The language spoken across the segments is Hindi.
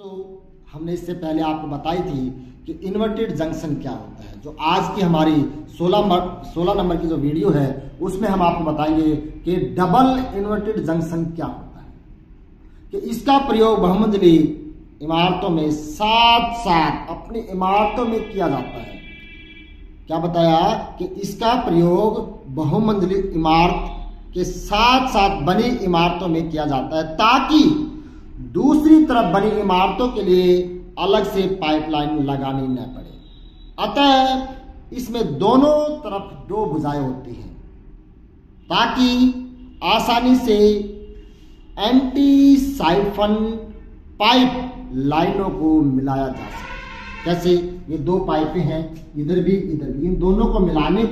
तो हमने इससे पहले आपको बताई थी कि इन्वर्टेड जंक्शन क्या होता है, जो आज की हमारी 16 नंबर की जो वीडियो है उसमें हम आपको बताएंगे कि डबल इन्वर्टेड जंक्शन क्या होता है, कि इसका प्रयोग बहुमंजिली इमारतों में साथ साथ अपनी इमारतों में किया जाता है। क्या बताया कि इसका प्रयोग बहुमंजिली इमारत के साथ साथ बनी इमारतों में किया जाता है, ताकि दूसरी तरफ बनी इमारतों के लिए अलग से पाइपलाइन लगानी न पड़े। अतः इसमें दोनों तरफ दो भुजाएं होती हैं, ताकि आसानी से एंटी साइफन पाइप लाइनों को मिलाया जा सके। जैसे ये दो पाइपें हैं, इधर भी इधर भी, इन दोनों को मिलाने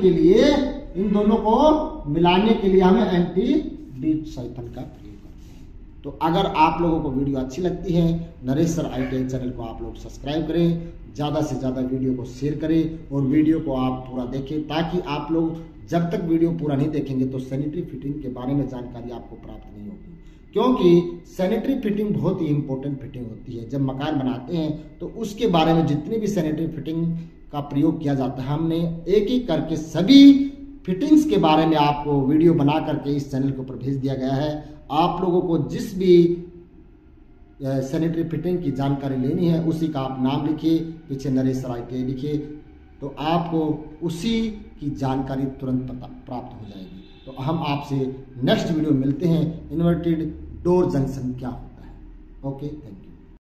के लिए हमें एंटी डीप साइफन का प्रयोग करते हैं। तो अगर आप लोगों को वीडियो अच्छी लगती है, नरेश सर आईटीआई चैनल को आप लोग सब्सक्राइब करें, ज़्यादा से ज़्यादा वीडियो को शेयर करें और वीडियो को आप पूरा देखें, ताकि आप लोग जब तक वीडियो पूरा नहीं देखेंगे तो सैनिटरी फिटिंग के बारे में जानकारी आपको प्राप्त नहीं होगी, क्योंकि सैनिटरी फिटिंग बहुत ही इंपॉर्टेंट फिटिंग होती है। जब मकान बनाते हैं तो उसके बारे में जितनी भी सैनिटरी फिटिंग का प्रयोग किया जाता है, हमने एक एक करके सभी फिटिंग्स के बारे में आपको वीडियो बना करके इस चैनल के ऊपर भेज दिया गया है। आप लोगों को जिस भी सैनिटरी फिटिंग की जानकारी लेनी है उसी का आप नाम लिखिए, पीछे नरेश राय के लिखिए, तो आपको उसी की जानकारी तुरंत प्राप्त हो जाएगी। तो हम आपसे नेक्स्ट वीडियो मिलते हैं, इन्वर्टेड डोर जंक्शन क्या होता है। Okay, thank you.